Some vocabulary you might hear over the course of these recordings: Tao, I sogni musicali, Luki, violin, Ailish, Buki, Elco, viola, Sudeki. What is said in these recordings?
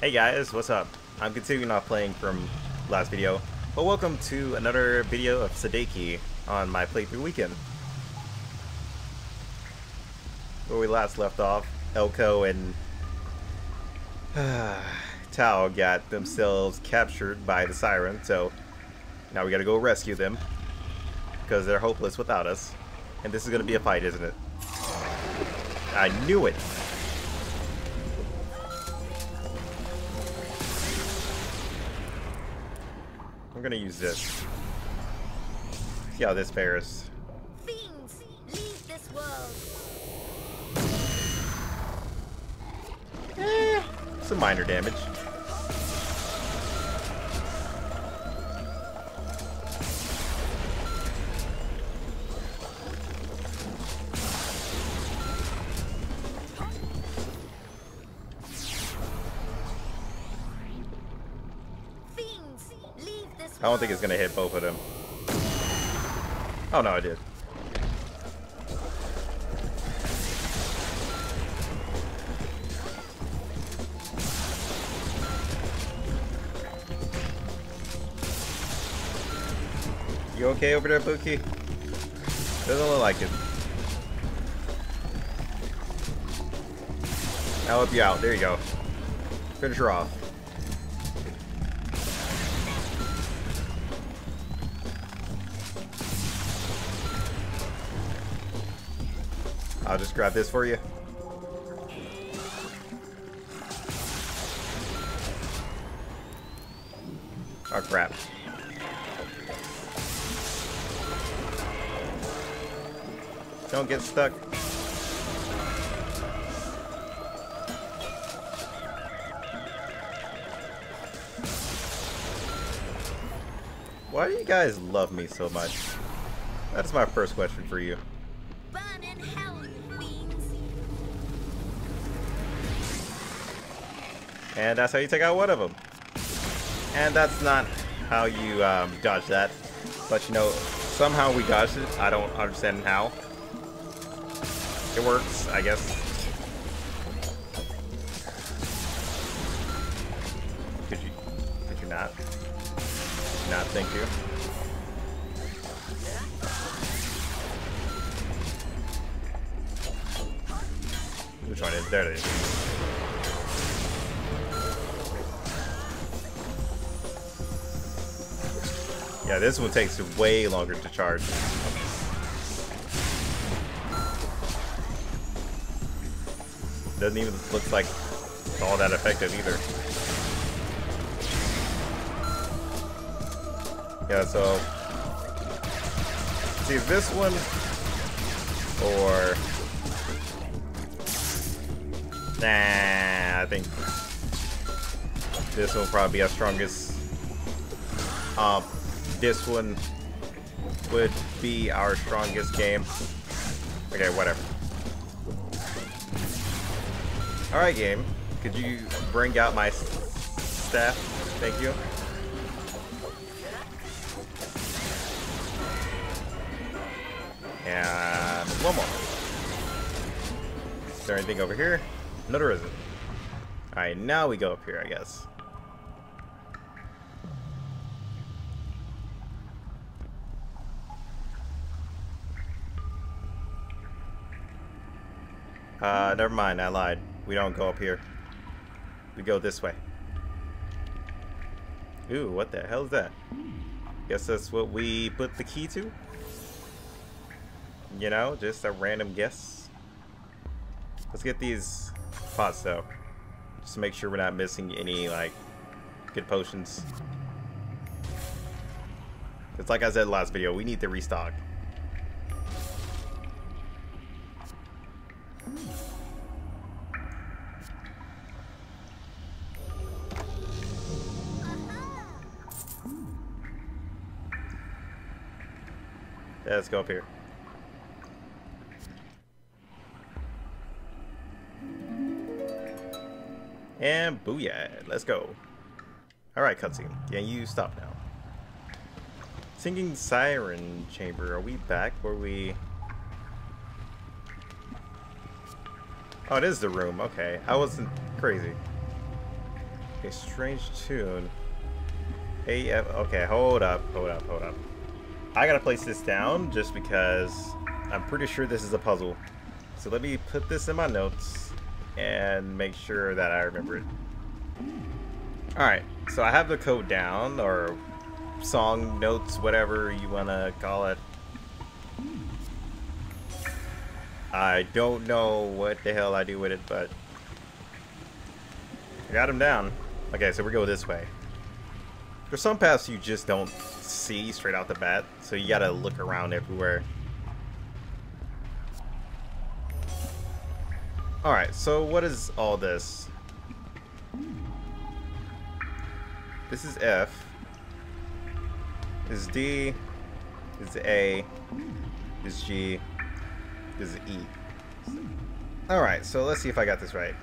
Hey guys, what's up? I'm continuing not playing from last video, but welcome to another video of Sudeki on my playthrough weekend. Where we last left off, Elco and Tao got themselves captured by the siren, so now we gotta go rescue them because they're hopeless without us. And this is gonna be a fight, isn't it? I knew it! I'm gonna use this. See how this fares. Fiends, leave this world. Some minor damage. I don't think it's gonna hit both of them. Oh no, it did. You okay over there, Buki? Doesn't look like it. I'll help you out. There you go. Finish her off. I'll just grab this for you. Oh crap. Don't get stuck. Why do you guys love me so much? That's my first question for you. And that's how you take out one of them. And that's not how you dodge that. But you know, somehow we dodged it. I don't understand how. It works, I guess. Could you not? Could you not, thank you. Which one is there? It is. Yeah, this one takes way longer to charge. Doesn't even look like it's all that effective either. Yeah, so see this one or nah, I think this will probably be our strongest. This one would be our strongest game. Okay, whatever. Alright, game. Could you bring out my staff? Thank you. And one more. Is there anything over here? No, there isn't. Alright, now we go up here, I guess. Never mind, I lied. We don't go up here. We go this way. Ooh, what the hell is that? Guess that's what we put the key to? You know, just a random guess. Let's get these pots though. Just to make sure we're not missing any, like, good potions. It's like I said last video, we need to restock. Yeah, let's go up here. And booyah, let's go. Alright, cutscene. Yeah, you stop now. Singing Siren Chamber. Are we back? Were we... Oh, it is the room. Okay, I wasn't crazy. A strange tune. AF. Okay, hold up. I gotta place this down just because I'm pretty sure this is a puzzle. So let me put this in my notes and make sure that I remember it. Alright, so I have the code down, or song notes, whatever you wanna call it. I don't know what the hell I do with it, but I got him down. Okay, so we go this way. There's some paths you just don't see straight out the bat, so you gotta look around everywhere. Alright, so what is all this? This is F. This is D. This is A. This is G. This is E. Alright, so let's see if I got this right.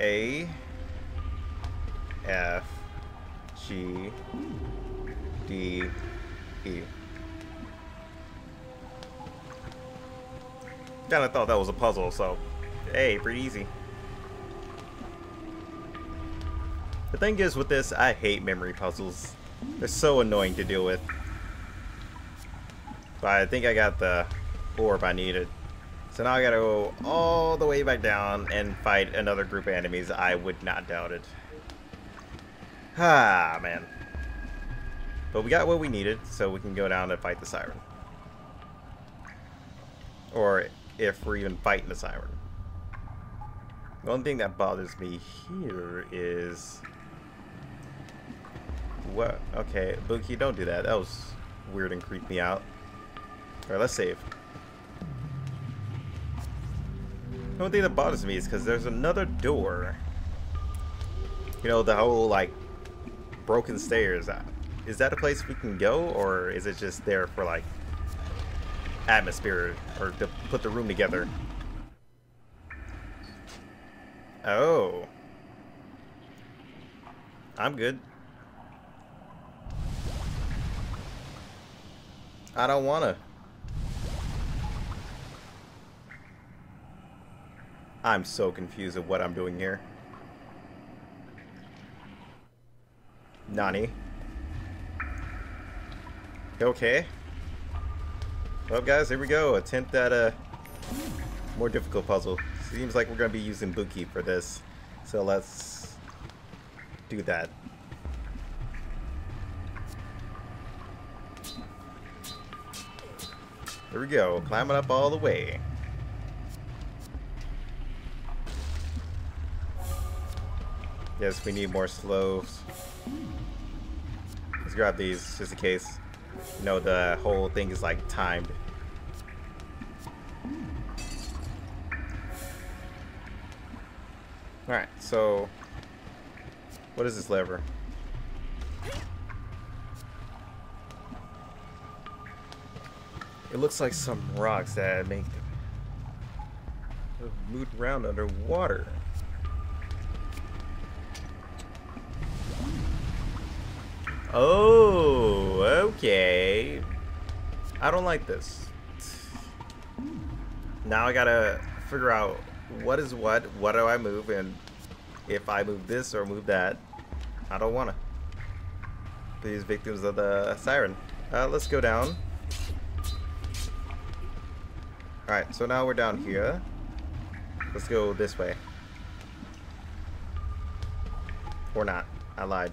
A. F. G. D. E. Kinda thought that was a puzzle, so hey, pretty easy. The thing is with this, I hate memory puzzles. They're so annoying to deal with. But I think I got the orb I needed. So now I gotta go all the way back down and fight another group of enemies. I would not doubt it. Ah, man. But we got what we needed, so we can go down and fight the siren. Or if we're even fighting the siren. The only thing that bothers me here is... what? Okay, Buki, don't do that. That was weird and creeped me out. Alright, let's save. The only thing that bothers me is because there's another door. You know, the whole, like, broken stairs. Is that a place we can go, or is it just there for, like, atmosphere, or to put the room together? Oh. I'm good. I don't wanna. I'm so confused at what I'm doing here. Nani. Okay. Well guys, here we go. Attempt at a more difficult puzzle. Seems like we're going to be using Buki for this, so let's do that. Here we go, climbing up all the way. Yes, we need more slows. Let's grab these, just in case. You know, the whole thing is like timed. Alright, so what is this lever? It looks like some rocks that make them move around underwater. Oh, okay. I don't like this. Now I gotta figure out what is what do I move, and if I move this or move that, I don't wanna. These victims of the siren. Let's go down. Alright, so now we're down here. Let's go this way. Or not. I lied.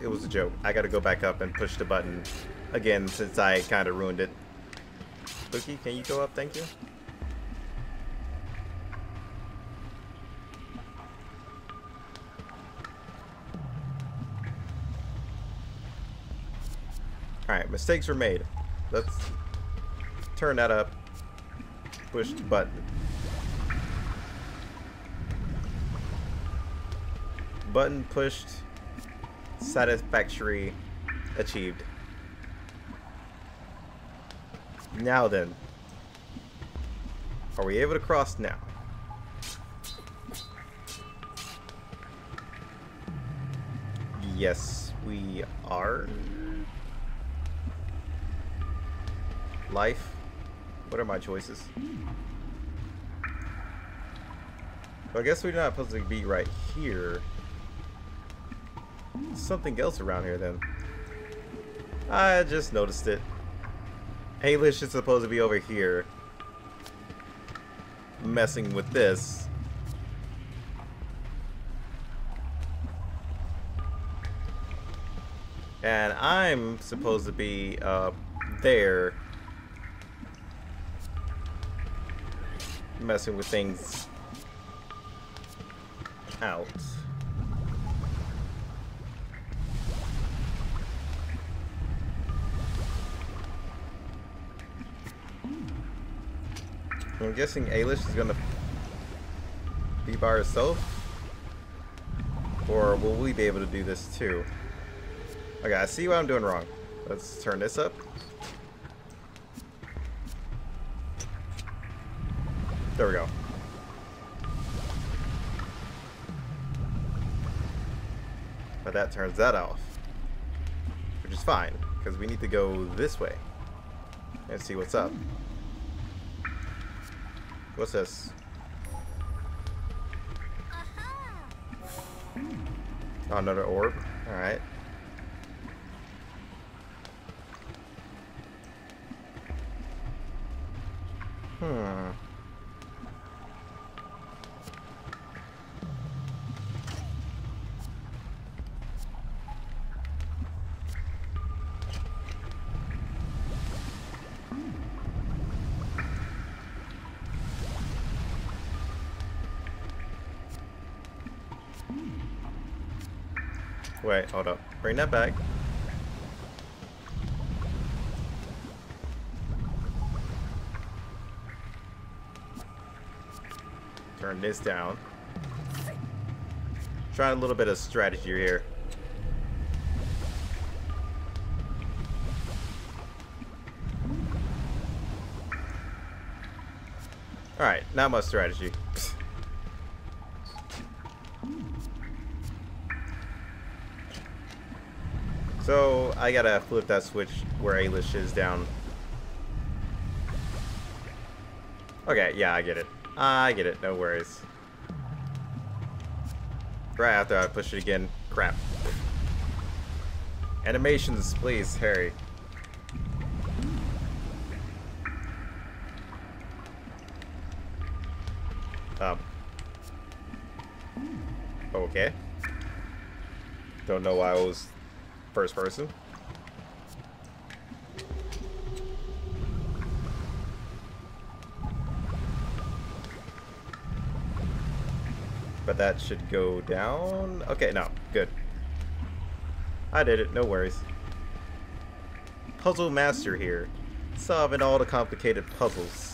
It was a joke. I gotta go back up and push the button again since I kinda ruined it. Luki, can you go up? Thank you. Alright, mistakes were made. Let's turn that up. Push the button. Button pushed. Satisfactory achieved. Now then. Are we able to cross now? Yes, we are. Life. What are my choices? Well, I guess we're not supposed to be right here. something else around here then. I just noticed it. Ailish is supposed to be over here messing with this. And I'm supposed to be there messing with things out. I'm guessing Ailish is gonna be by herself, or will we be able to do this too? Okay, I see what I'm doing wrong. Let's turn this up. There we go. But that turns that off, which is fine because we need to go this way and see what's up. What's this? Oh, another orb. All right. Wait, hold up. Bring that back. Turn this down. Try a little bit of strategy here. Alright, not much strategy. So, I gotta flip that switch where Ailish is down. Okay, yeah, I get it. I get it, no worries. Right after I push it again. Crap. Animations, please, Harry. Okay. Don't know why I was first person. But that should go down. Okay, no, good. I did it, no worries. Puzzle master here, solving all the complicated puzzles.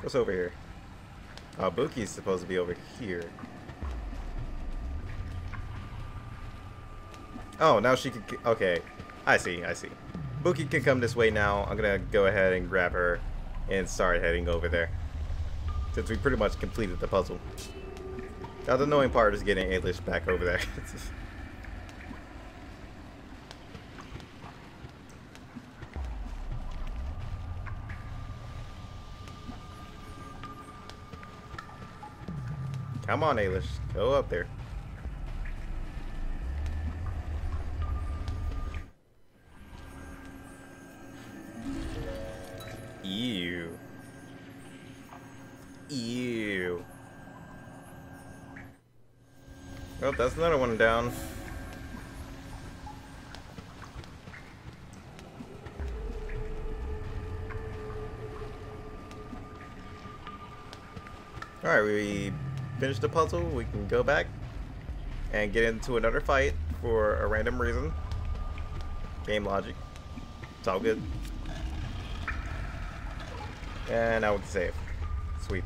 What's over here? Buki's supposed to be over here. Oh, now she can... Okay. I see, I see. Buki can come this way now. I'm gonna go ahead and grab her and start heading over there, since we pretty much completed the puzzle. Now the annoying part is getting Ailish back over there. Come on, Ailish. Go up there. Ew. Ew. Well, that's another one down. Alright, we finish the puzzle, we can go back and get into another fight for a random reason. Game logic. It's all good. And I would save. Sweet.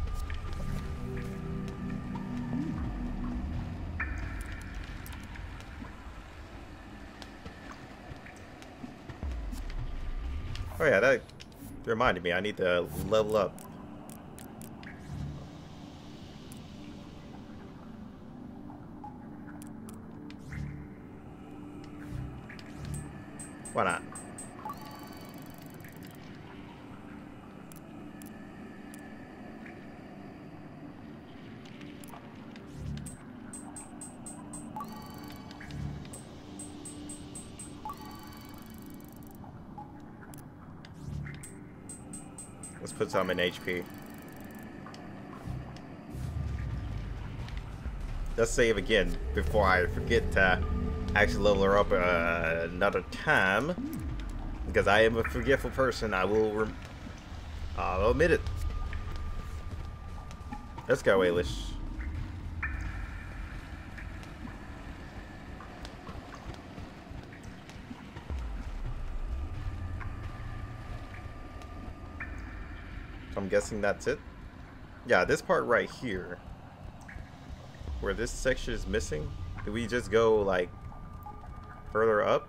Oh yeah, that reminded me, I need to level up. Why not? Let's put some in HP. Let's save again before I forget to actually level her up another time. Because I am a forgetful person, I will admit it. Let's go, Ailish. So I'm guessing that's it. Yeah, this part right here, where this section is missing, do we just go like further up?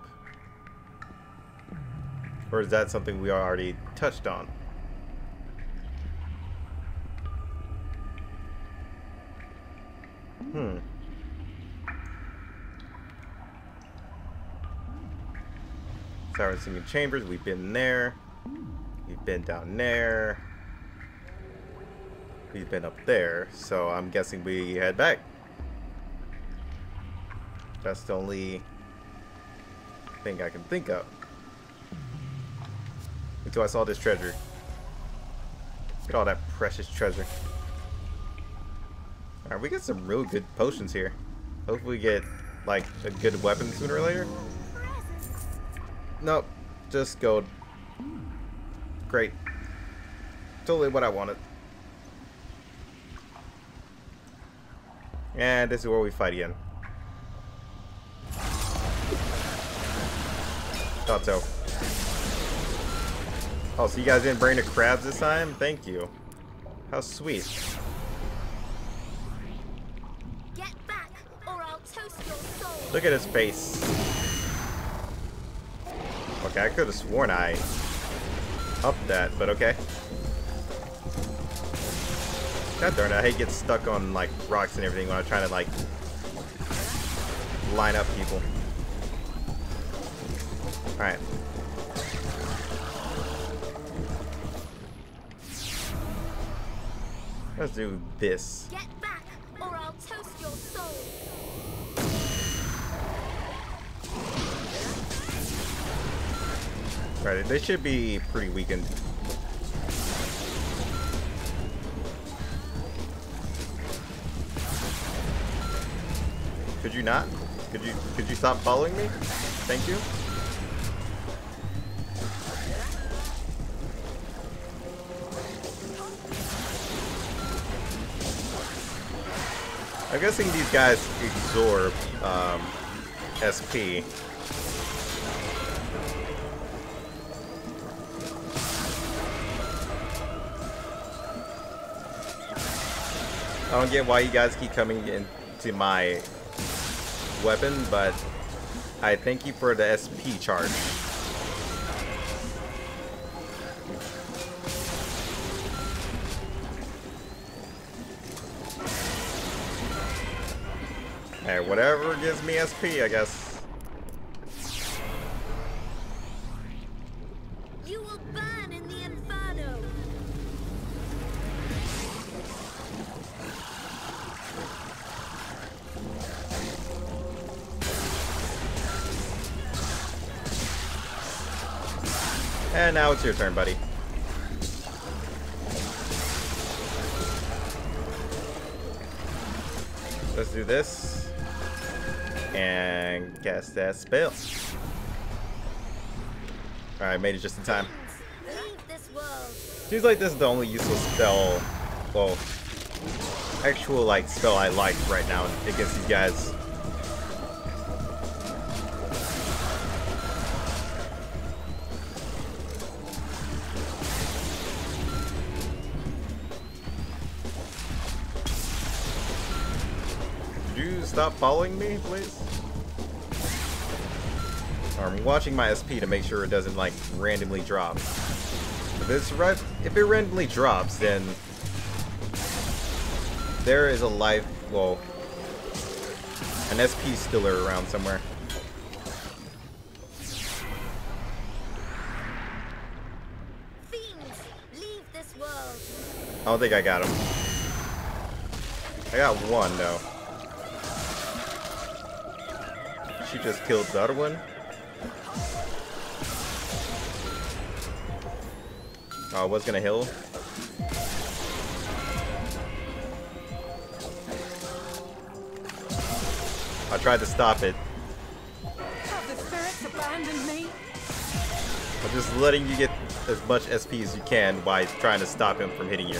Or is that something we already touched on? Siren singing chambers, we've been there. We've been down there. We've been up there, so I'm guessing we head back. That's the only thing I can think of. Until I saw this treasure. Look at all that precious treasure. Alright, we got some real good potions here. Hopefully we get, like, a good weapon sooner or later. Nope. Just gold. Great. Totally what I wanted. And this is where we fight again. Thought so. Oh, so you guys didn't bring the crabs this time? Thank you. How sweet. Get back, or I'll toast your soul. Look at his face. Okay, I could have sworn I upped that, but okay. God darn it, I hate getting stuck on like rocks and everything when I'm trying to like line up people. Alright. Let's do this. Get back, or I'll toast your soul. Alright, they should be pretty weakened. Could you not? Could you stop following me? Thank you. I'm guessing these guys absorb SP. I don't get why you guys keep coming into my weapon, but I thank you for the SP charge. Hey, whatever gives me SP, I guess. You will burn in the inferno. And now it's your turn, buddy. Let's do this. And cast that spell. Alright, made it just in time. Seems like this is the only useful spell, well, actual like spell I like right now against these guys. Stop following me, please. I'm watching my SP to make sure it doesn't like randomly drop. If it randomly drops, then there is a life, well, an SP stiller around somewhere. Fiends, leave this world. I don't think I got him. I got one though. She just killed the other one. Oh, I was gonna heal. I tried to stop it. Have the spirits abandoned me? I'm just letting you get as much SP as you can by trying to stop him from hitting you.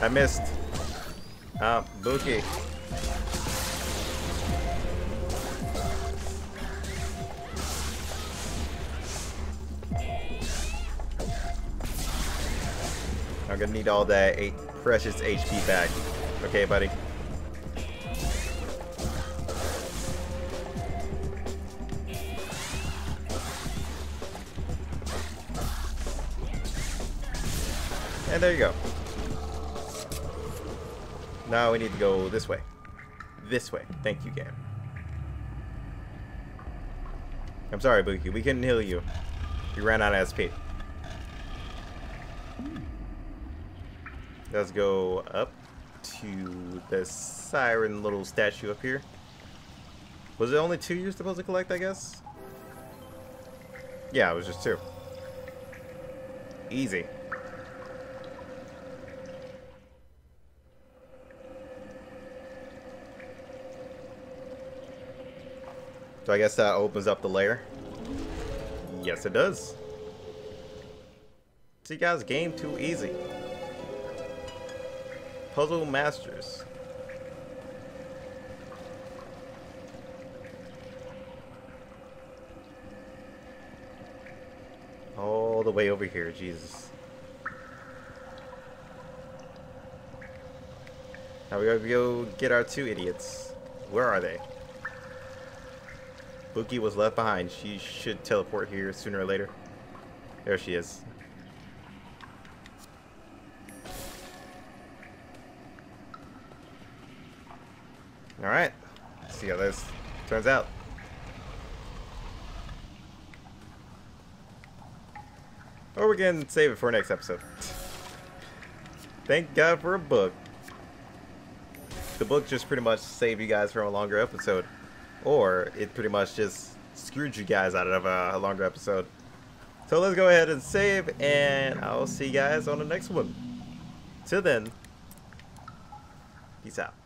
I missed. Ah, Buki. I'm gonna need all that precious HP back. Okay, buddy. And there you go. Now we need to go this way. This way. Thank you, game. I'm sorry, Buki. We couldn't heal you. We ran out of SP. Let's go up to the siren little statue up here. Was it only two you're supposed to collect, I guess? Yeah, it was just two. Easy. So I guess that opens up the lair. Yes, it does. See, guys, game too easy. Puzzle Masters. All the way over here, Jesus. Now we gotta go get our two idiots. Where are they? Buki was left behind. She should teleport here sooner or later. There she is. Alright, let's see how this turns out. Or we can save it for next episode. Thank God for a book. The book just pretty much saved you guys from a longer episode. Or it pretty much just screwed you guys out of a longer episode. So let's go ahead and save, and I'll see you guys on the next one. Till then, peace out.